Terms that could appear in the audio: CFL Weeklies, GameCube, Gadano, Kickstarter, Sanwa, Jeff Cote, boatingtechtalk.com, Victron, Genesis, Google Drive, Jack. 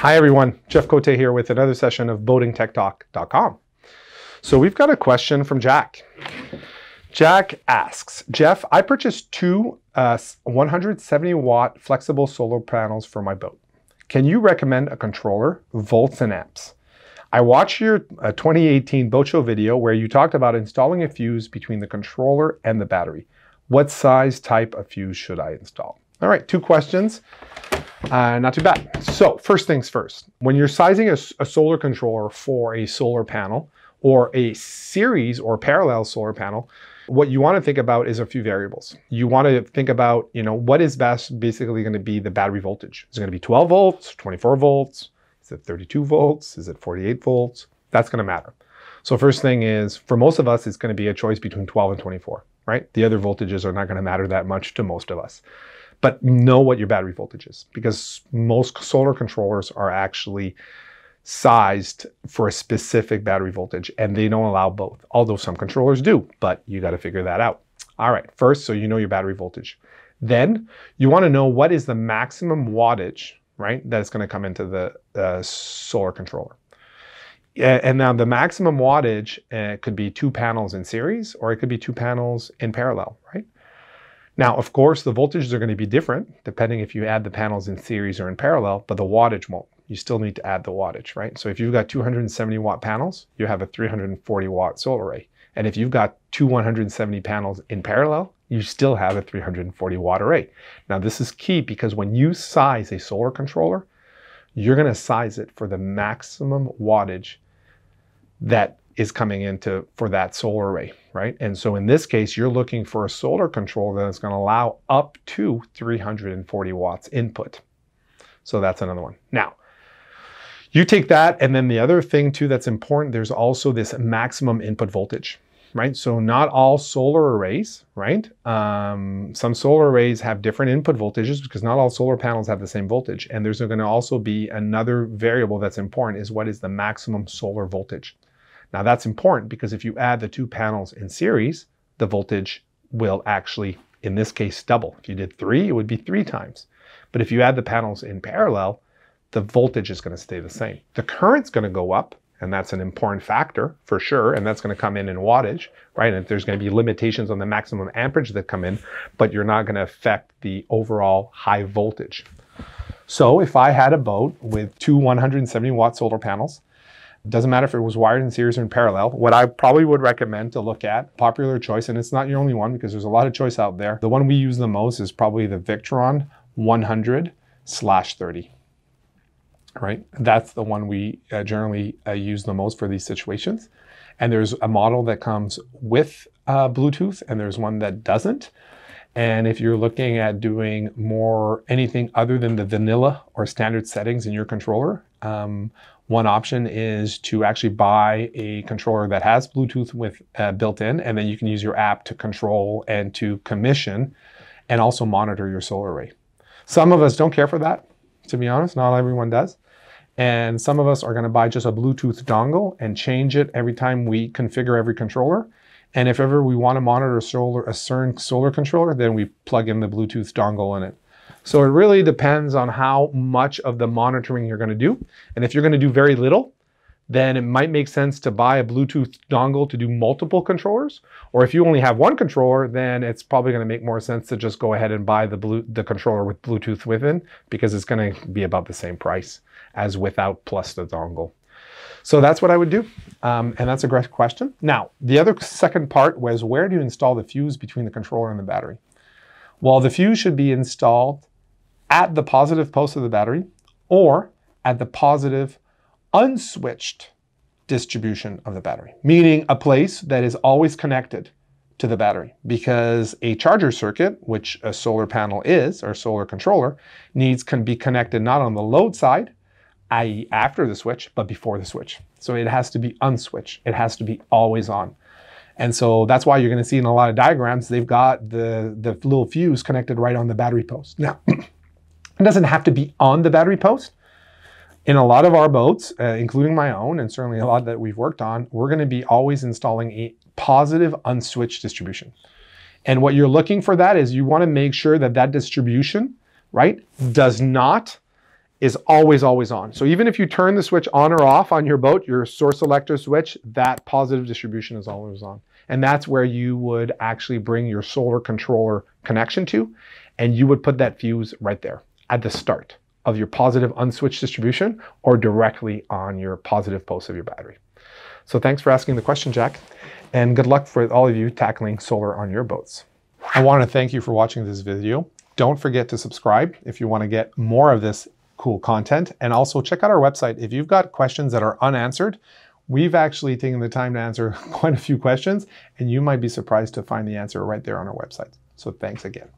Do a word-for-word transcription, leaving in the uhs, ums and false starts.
Hi everyone, Jeff Cote here with another session of boating tech talk dot com. So we've got a question from Jack. Jack asks, Jeff, I purchased two uh, one hundred seventy watt flexible solar panels for my boat. Can you recommend a controller, volts and amps? I watched your uh, twenty eighteen boat show video where you talked about installing a fuse between the controller and the battery. What size type of fuse should I install? All right, two questions. Uh, not too bad. So first things first, when you're sizing a, a solar controller for a solar panel or a series or parallel solar panel, what you want to think about is a few variables. You want to think about, you know, what is best basically going to be the battery voltage. Is it going to be twelve volts, twenty-four volts? Is it thirty-two volts? Is it forty-eight volts? That's going to matter. So first thing is, for most of us, it's going to be a choice between twelve and twenty-four, right? The other voltages are not going to matter that much to most of us. But know what your battery voltage is, because most solar controllers are actually sized for a specific battery voltage and they don't allow both, although some controllers do, but you got to figure that out. All right, first, so you know your battery voltage. Then you want to know what is the maximum wattage, right, that's going to come into the uh, solar controller. And now the maximum wattage uh, could be two panels in series, or it could be two panels in parallel, right? Now, of course, the voltages are going to be different depending if you add the panels in series or in parallel, but the wattage won't. You still need to add the wattage, right? So if you've got two hundred seventy watt panels, you have a three hundred forty watt solar array. And if you've got two one hundred seventy panels in parallel, you still have a three hundred forty watt array. Now, this is key because when you size a solar controller, you're going to size it for the maximum wattage that is coming into for that solar array, right? And so in this case, you're looking for a solar controller that's going to allow up to three hundred forty watts input. So that's another one. Now, you take that, and then the other thing too that's important, there's also this maximum input voltage, right? So not all solar arrays, right? Um, some solar arrays have different input voltages because not all solar panels have the same voltage. And there's going to also be another variable that's important, is what is the maximum solar voltage. Now that's important because if you add the two panels in series, the voltage will actually, in this case, double. If you did three, it would be three times. But if you add the panels in parallel, the voltage is going to stay the same. The current's going to go up, and that's an important factor for sure, and that's going to come in in wattage, right? And there's going to be limitations on the maximum amperage that come in, but you're not going to affect the overall high voltage. So if I had a boat with two one hundred seventy watt solar panels, doesn't matter if it was wired in series or in parallel. What I probably would recommend to look at, popular choice, and it's not your only one because there's a lot of choice out there. The one we use the most is probably the Victron one hundred slash thirty, right? That's the one we uh, generally uh, use the most for these situations. And there's a model that comes with uh, Bluetooth, and there's one that doesn't. And if you're looking at doing more anything other than the vanilla or standard settings in your controller, um, one option is to actually buy a controller that has Bluetooth with uh, built in, and then you can use your app to control and to commission and also monitor your solar array. Some of us don't care for that, to be honest, not everyone does. And some of us are gonna buy just a Bluetooth dongle and change it every time we configure every controller. And if ever we wanna monitor solar, a certain solar controller, then we plug in the Bluetooth dongle in it. So it really depends on how much of the monitoring you're going to do. And if you're going to do very little, then it might make sense to buy a Bluetooth dongle to do multiple controllers. Or if you only have one controller, then it's probably going to make more sense to just go ahead and buy the, blue, the controller with Bluetooth within, because it's going to be about the same price as without plus the dongle. So that's what I would do. Um, and that's a great question. Now, the other second part was, where do you install the fuse between the controller and the battery? Well, the fuse should be installed at the positive post of the battery or at the positive unswitched distribution of the battery, meaning a place that is always connected to the battery, because a charger circuit, which a solar panel is, or solar controller, needs can be connected not on the load side, that is after the switch, but before the switch. So it has to be unswitched. It has to be always on. And so that's why you're gonna see in a lot of diagrams, they've got the, the little fuse connected right on the battery post. Now, it doesn't have to be on the battery post. In a lot of our boats, uh, including my own, and certainly a lot that we've worked on, we're gonna be always installing a positive unswitched distribution. And what you're looking for that is you wanna make sure that that distribution, right, does not is always, always on. So even if you turn the switch on or off on your boat, your source selector switch, that positive distribution is always on. And that's where you would actually bring your solar controller connection to, and you would put that fuse right there at the start of your positive unswitched distribution or directly on your positive post of your battery. So thanks for asking the question, Jack, and good luck for all of you tackling solar on your boats. I want to thank you for watching this video. Don't forget to subscribe if you want to get more of this cool content, and also check out our website. If you've got questions that are unanswered, we've actually taken the time to answer quite a few questions, and you might be surprised to find the answer right there on our website. So thanks again.